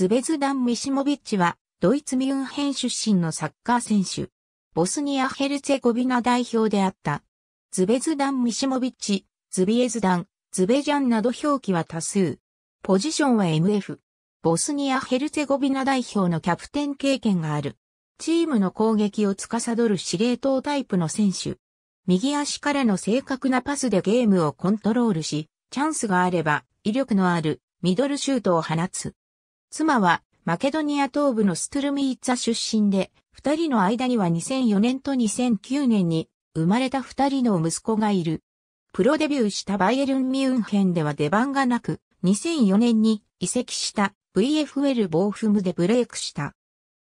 ズベズダン・ミシモビッチは、ドイツミュンヘン出身のサッカー選手。ボスニア・ヘルツェゴビナ代表であった。ズベズダン・ミシモビッチ、ズビエズダン、ズベジャンなど表記は多数。ポジションは MF。ボスニア・ヘルツェゴビナ代表のキャプテン経験がある。チームの攻撃を司る司令塔タイプの選手。右足からの正確なパスでゲームをコントロールし、チャンスがあれば威力のあるミドルシュートを放つ。妻はマケドニア東部のストゥルミーツァ出身で、二人の間には2004年と2009年に生まれた二人の息子がいる。プロデビューしたバイエルンミュンヘンでは出番がなく、2004年に移籍した VfL ボーフムでブレイクした。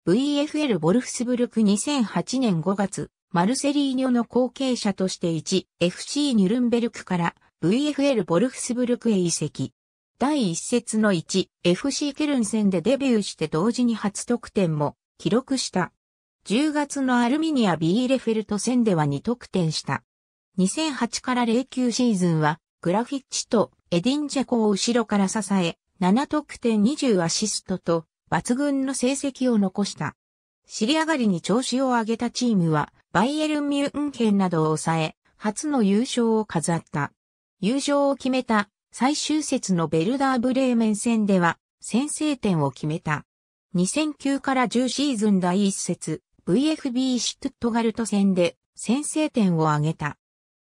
VfL ボルフスブルク2008年5月、マルセリーニョの後継者としてFC ニュルンベルクから VfL ボルフスブルクへ移籍。第一節のFC ケルン戦でデビューして同時に初得点も記録した。10月のアルミニア・ビーレフェルト戦では2得点した。2008から09シーズンはグラフィッチとエディン・ジェコを後ろから支え、7得点20アシストと抜群の成績を残した。尻上がりに調子を上げたチームはバイエルン・ミュンヘンなどを抑え、初の優勝を飾った。優勝を決めた。最終節のヴェルダー・ブレーメン戦では先制点を決めた。2009から10シーズン第1節 VfB シュトゥットガルト戦で先制点を挙げた。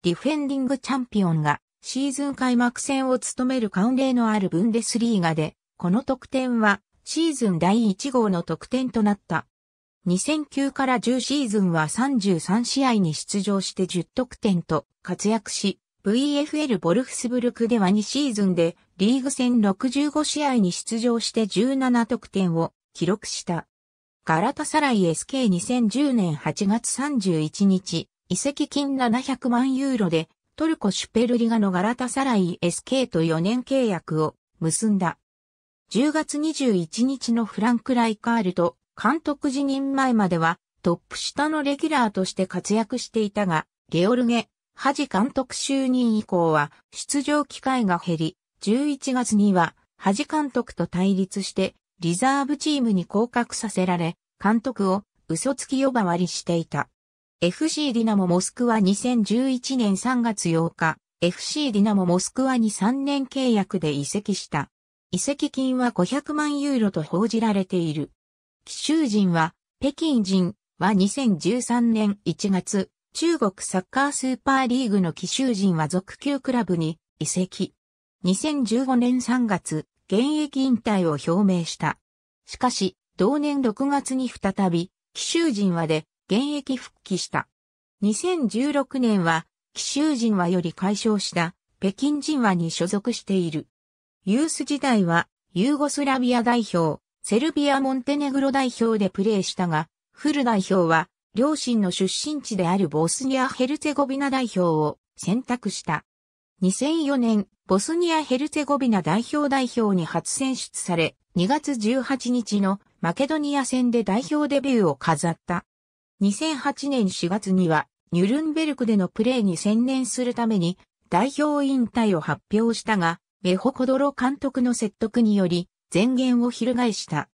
ディフェンディングチャンピオンがシーズン開幕戦を務める慣例のあるブンデスリーガで、この得点はシーズン第1号の得点となった。2009から10シーズンは33試合に出場して10得点と活躍し、VfL ボルフスブルクでは2シーズンでリーグ戦65試合に出場して17得点を記録した。ガラタサライ SK2010 年8月31日、移籍金700万ユーロでトルコシュペルリガのガラタサライ SK と4年契約を結んだ。10月21日のフランク・ライカールと監督辞任前まではトップ下のレギュラーとして活躍していたが、ゲオルゲ・ハジ監督就任以降は出場機会が減り、11月にはハジ監督と対立してリザーブチームに降格させられ、監督を嘘つき呼ばわりしていた。FC ディナモ・モスクワ2011年3月8日、FC ディナモ・モスクワに3年契約で移籍した。移籍金は500万ユーロと報じられている。貴州人は北京人は2013年1月、中国サッカースーパーリーグの貴州人は属級クラブに移籍。2015年3月、現役引退を表明した。しかし、同年6月に再び、貴州人はで現役復帰した。2016年は、貴州人はより解消した、北京人はに所属している。ユース時代は、ユーゴスラビア代表、セルビア・モンテネグロ代表でプレーしたが、フル代表は、両親の出身地であるボスニア・ヘルツェゴビナ代表を選択した。2004年、ボスニア・ヘルツェゴビナ代表に初選出され、2月18日のマケドニア戦で代表デビューを飾った。2008年4月には、ニュルンベルクでのプレーに専念するために、代表引退を発表したが、メホコドロ監督の説得により、前言を翻した。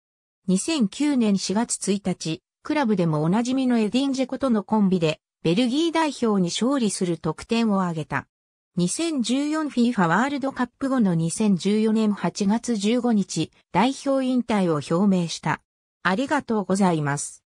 2009年4月1日、クラブでもおなじみのエディン・ジェコとのコンビで、ベルギー代表に勝利する得点を挙げた。2014FIFA ワールドカップ後の2014年8月15日、代表引退を表明した。ありがとうございます。